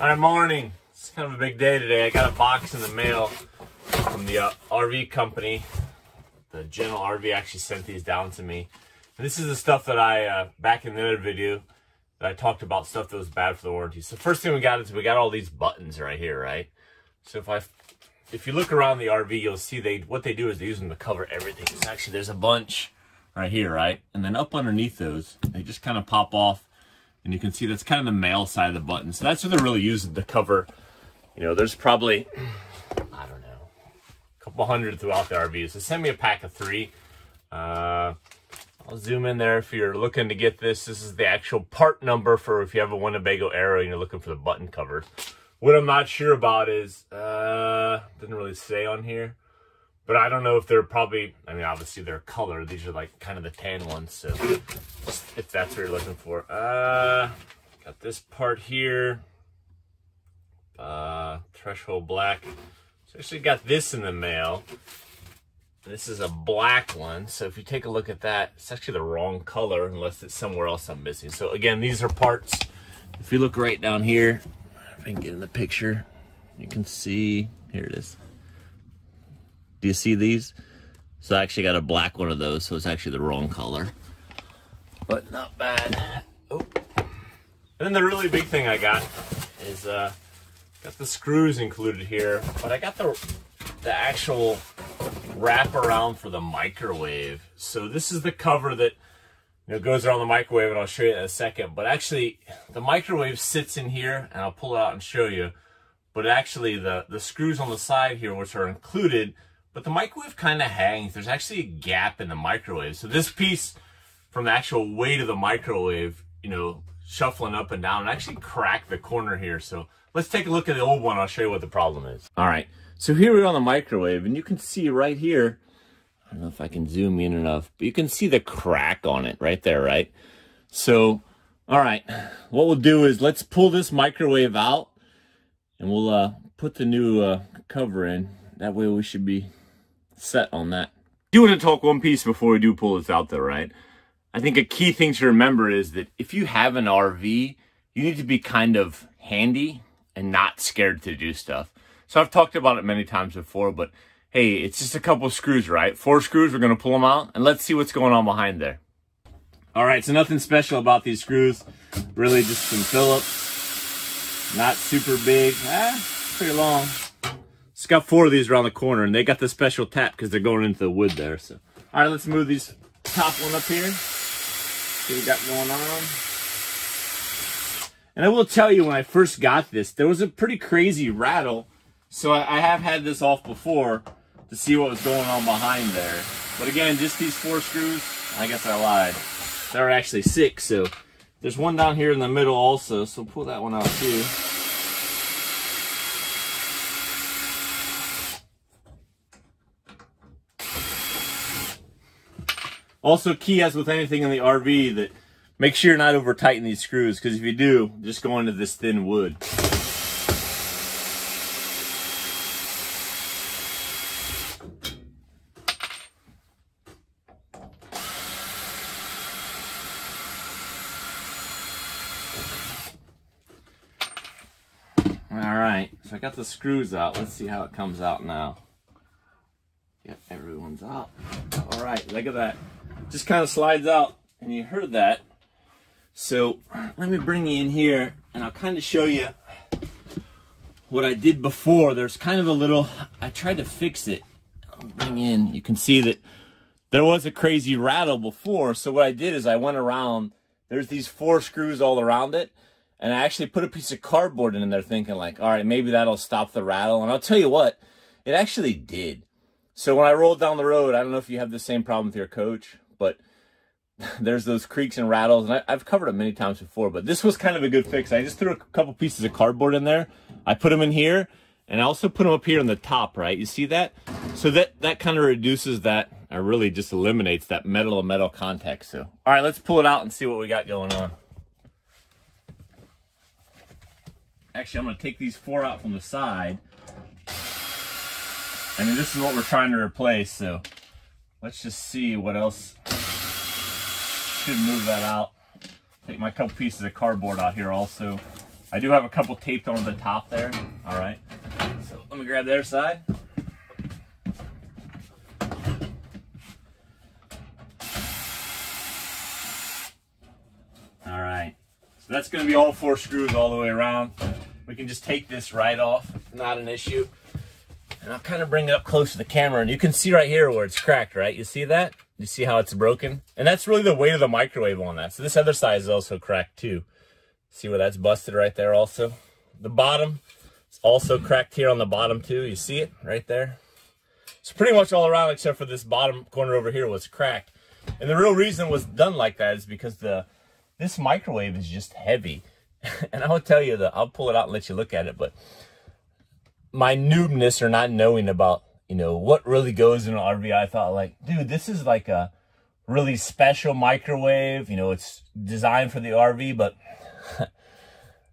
All right, morning. It's kind of a big day today. I got a box in the mail from the RV company. The General RV actually sent these down to me. And this is the stuff that I, back in the other video, that I talked about stuff that was bad for the warranty. So first thing we got is we got all these buttons right here, right? So if you look around the RV, you'll see what they do is they use them to cover everything. So actually, there's a bunch right here, right? And then up underneath those, they just kind of pop off. And you can see that's kind of the male side of the button. So that's what they're really using to cover. You know, there's probably, I don't know, a couple hundred throughout the RV. So send me a pack of 3. I'll zoom in there if you're looking to get this. This is the actual part number for if you have a Winnebago Era and you're looking for the button covers. What I'm not sure about is, didn't really say on here. But I don't know if they're probably, I mean, obviously they're color. These are like kind of the tan ones. So if that's what you're looking for. Got this part here. Threshold black. So actually got this in the mail. This is a black one. So if you take a look at that, it's actually the wrong color unless it's somewhere else I'm missing. So again, these are parts. If you look right down here, if I can get in the picture, you can see, here it is. Do you see these? So I actually got a black one of those, so it's actually the wrong color. But not bad. Oh. And then the really big thing I got is, got the screws included here, but I got the actual wrap around for the microwave. So this is the cover that, you know, goes around the microwave, and I'll show you in a second. But actually, the microwave sits in here, and I'll pull it out and show you. But actually, the screws on the side here, which are included, but the microwave kind of hangs. There's actually a gap in the microwave. So this piece from the actual weight of the microwave, you know, shuffling up and down, and actually cracked the corner here. So let's take a look at the old one. I'll show you what the problem is. All right. So here we are on the microwave, and you can see right here, I don't know if I can zoom in enough, but you can see the crack on it right there, right? So, all right, what we'll do is let's pull this microwave out, and we'll put the new cover in. That way we should be set on that. Do want to talk one piece before we do pull this out though, right? I think a key thing to remember is that if you have an RV, you need to be kind of handy and not scared to do stuff. So I've talked about it many times before, but hey, it's just a couple of screws, right? 4 screws, we're going to pull them out, and let's see what's going on behind there. All right, so nothing special about these screws. Really just some Phillips. Not super big. Pretty long. It's got 4 of these around the corner, and they got the special tap because they're going into the wood there. So, all right, let's move these top one up here. See what we got going on. And I will tell you, when I first got this, there was a pretty crazy rattle. So I have had this off before to see what was going on behind there. But again, just these 4 screws. I guess I lied. There are actually 6. So there's one down here in the middle also. So pull that one out too. Also, key as with anything in the RV, that make sure you're not over tighten these screws, because if you do, just go into this thin wood. All right, so I got the screws out. Let's see how it comes out now. Yep, everyone's out. All right, look at that. Just kind of slides out, and you heard that. So let me bring you in here, and I'll kind of show you what I did before. There's kind of a little, I tried to fix it. I'll bring you in. You can see that there was a crazy rattle before. So what I did is I went around. There's these 4 screws all around it, and I actually put a piece of cardboard in there thinking like, all right, maybe that'll stop the rattle. And I'll tell you what, it actually did. So when I rolled down the road, I don't know if you have the same problem with your coach, but there's those creaks and rattles, and I've covered it many times before, but this was kind of a good fix. I just threw a couple pieces of cardboard in there. I put them in here, and I also put them up here on the top, right? You see that? So that kind of reduces that, or really just eliminates that metal to metal contact. So, all right, let's pull it out and see what we got going on. Actually, I'm gonna take these 4 out from the side. I mean, this is what we're trying to replace, so let's just see what else. Should move that out. Take my couple pieces of cardboard out here also. I do have a couple taped on the top there. All right. So let me grab their side. All right. So that's going to be all four screws all the way around. We can just take this right off. Not an issue. And I'll kind of bring it up close to the camera, and you can see right here where it's cracked, right? You see that? You see how it's broken? And that's really the weight of the microwave on that. So this other side is also cracked too. See where that's busted right there also? The bottom is also cracked here on the bottom too. You see it right there? It's pretty much all around except for this bottom corner over here was cracked. And the real reason it was done like that is because this microwave is just heavy. And I'll tell you that, I'll pull it out and let you look at it, but my noobness or not knowing about, you know, what really goes in an RV, I thought like, dude, this is like a really special microwave. You know, it's designed for the RV, but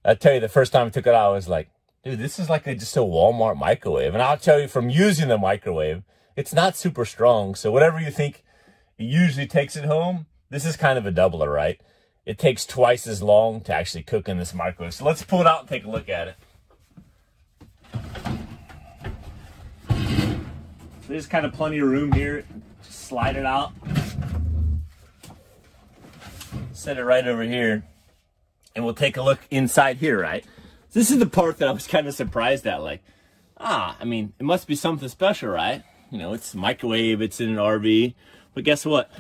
I'll tell you, the first time I took it out, I was like, dude, this is like just a Walmart microwave. And I'll tell you from using the microwave, it's not super strong. So whatever you think it usually takes it home, this is kind of a doubler, right? It takes twice as long to actually cook in this microwave. So let's pull it out and take a look at it. There's kind of plenty of room here. Just slide it out. Set it right over here. And we'll take a look inside here, right? This is the part that I was kind of surprised at. Like, I mean, it must be something special, right? You know, it's a microwave. It's in an RV. But guess what?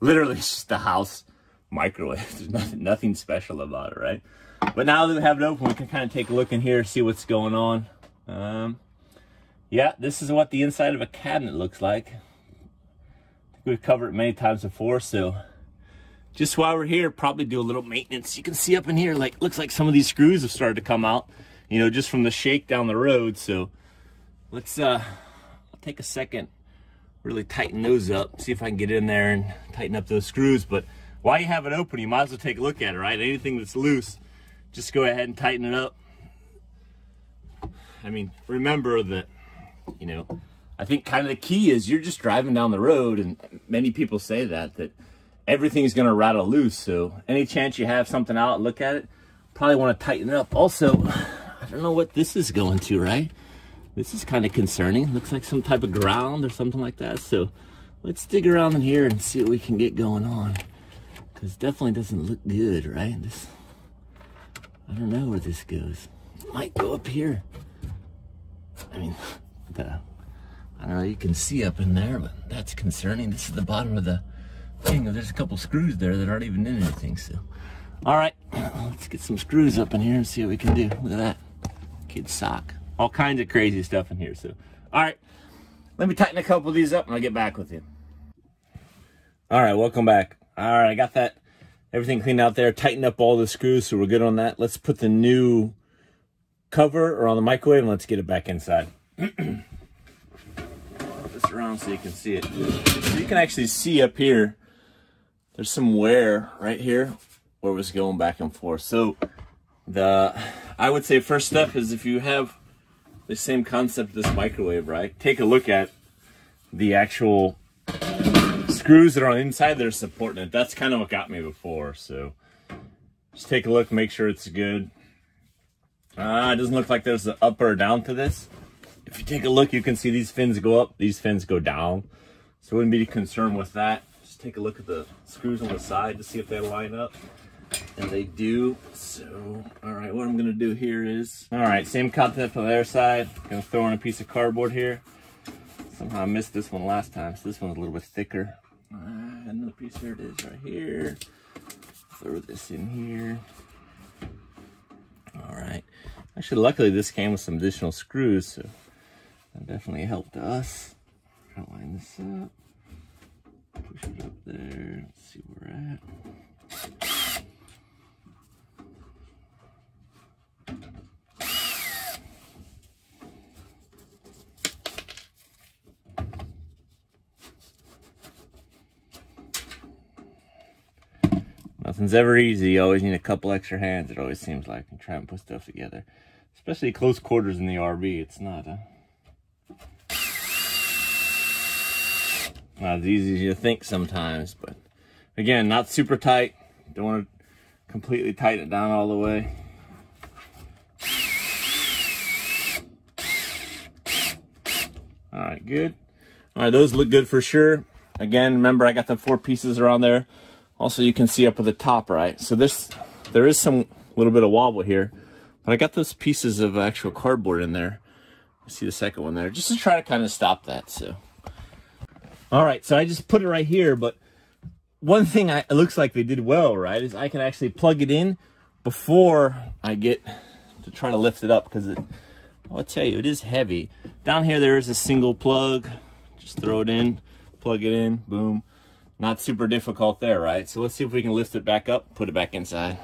Literally, it's just a house microwave. There's nothing special about it, right? But now that we have it open, we can kind of take a look in here, see what's going on. Yeah, this is what the inside of a cabinet looks like. I think we've covered it many times before, so just while we're here, probably do a little maintenance. You can see up in here, like, looks like some of these screws have started to come out, you know, just from the shake down the road. So let's I'll take a second, really tighten those up, see if I can get in there and tighten up those screws. But while you have it open, you might as well take a look at it, right? Anything that's loose, just go ahead and tighten it up. I mean, remember that, you know, I think kind of the key is you're just driving down the road, and many people say that everything's going to rattle loose. So any chance you have something out, look at it, probably want to tighten it up. Also, I don't know what this is going to, right? This is kind of concerning. Looks like some type of ground or something like that. So let's dig around in here and see what we can get going on, because it definitely doesn't look good, right? This, I don't know where this goes. It might go up here. I mean, I don't know, you can see up in there, but that's concerning. This is the bottom of the thing. There's a couple screws there that aren't even in anything, so. All right, let's get some screws up in here and see what we can do. Look at that, kid's sock. All kinds of crazy stuff in here, so. All right, let me tighten a couple of these up and I'll get back with you. All right, welcome back. All right, I got that, everything cleaned out there. Tightened up all the screws, so we're good on that. Let's put the new cover on the microwave and let's get it back inside. This around so you can see it. So you can actually see up here, there's some wear right here where it was going back and forth. So I would say first step is, if you have the same concept as this microwave, right, take a look at the actual screws that are on the inside that are supporting it. That's kind of what got me before. So just take a look, make sure it's good. It doesn't look like there's an up or down to this. If you take a look, you can see these fins go up, these fins go down. So I wouldn't be concerned with that. Just take a look at the screws on the side to see if they line up. And they do. So, all right, what I'm gonna do here is, all right, same concept on the other side. Gonna throw in a piece of cardboard here. Somehow I missed this one last time, so this one's a little bit thicker. Another piece, there it is right here. Throw this in here. All right, actually, luckily this came with some additional screws, so that definitely helped us. I'll line this up, push it up there, let's see where we're at. Nothing's ever easy, you always need a couple extra hands, it always seems like, and try and put stuff together. Especially close quarters in the RV, it's not as easy as you think sometimes, but again, not super tight. Don't want to completely tighten it down all the way. All right, good. All right, those look good for sure. Again, remember I got the 4 pieces around there. Also, you can see up at the top, right? So there is some little bit of wobble here, but I got those pieces of actual cardboard in there. See the second one there, just to try to kind of stop that. So, all right, so I just put it right here, but one thing it looks like they did well, right, is I can actually plug it in before I get to try to lift it up, because I'll tell you, it is heavy. Down here, there is a single plug. Just throw it in, plug it in, boom. Not super difficult there, right? So let's see if we can lift it back up, put it back inside.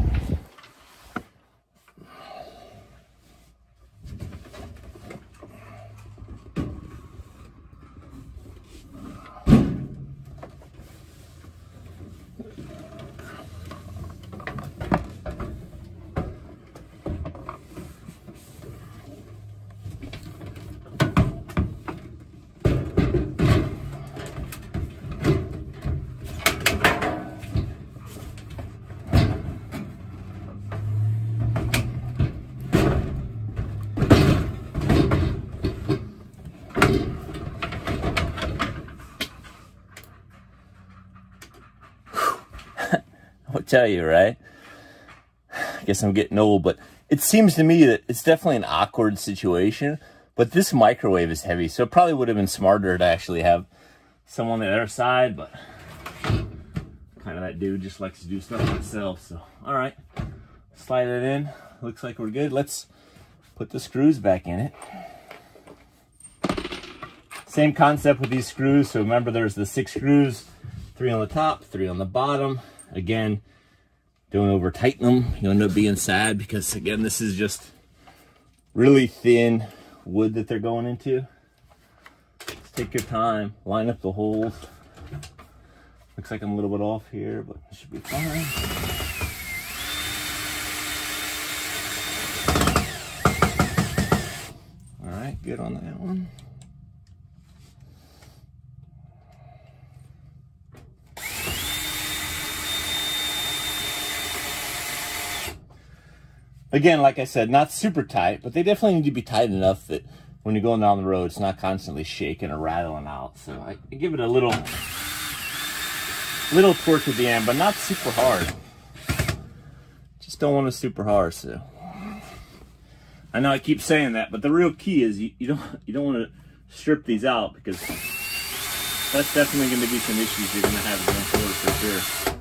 Tell you, right? I guess I'm getting old, but it seems to me that it's definitely an awkward situation, but this microwave is heavy, so it probably would have been smarter to actually have someone on the other side, but kind of that dude just likes to do stuff himself. So, all right, slide it in. Looks like we're good. Let's put the screws back in it. Same concept with these screws. So remember, there's the 6 screws, 3 on the top, 3 on the bottom. Again, don't over tighten them. You'll end up being sad because, again, this is just really thin wood that they're going into. Just take your time, line up the holes. Looks like I'm a little bit off here, but it should be fine. All right, good on that one. Again, like I said, not super tight, but they definitely need to be tight enough that when you're going down the road, it's not constantly shaking or rattling out. So I give it a little torque at the end, but not super hard. Just don't want it super hard. So I know I keep saying that, but the real key is you don't want to strip these out, because that's definitely going to be some issues you're going to have going forward for sure.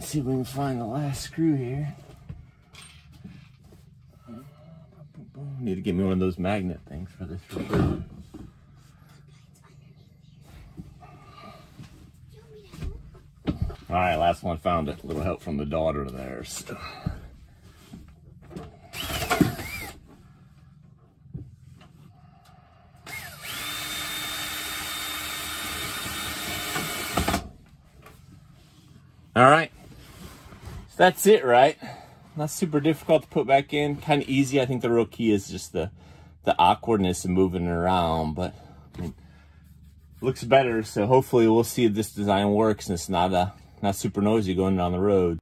See if we can find the last screw here. Need to get me one of those magnet things for this. All right, last one, found it. A little help from the daughter there. So. All right. That's it, right? Not super difficult to put back in, kind of easy. I think the real key is just the awkwardness of moving it around, but I mean, looks better. So hopefully we'll see if this design works and it's not super noisy going down the road.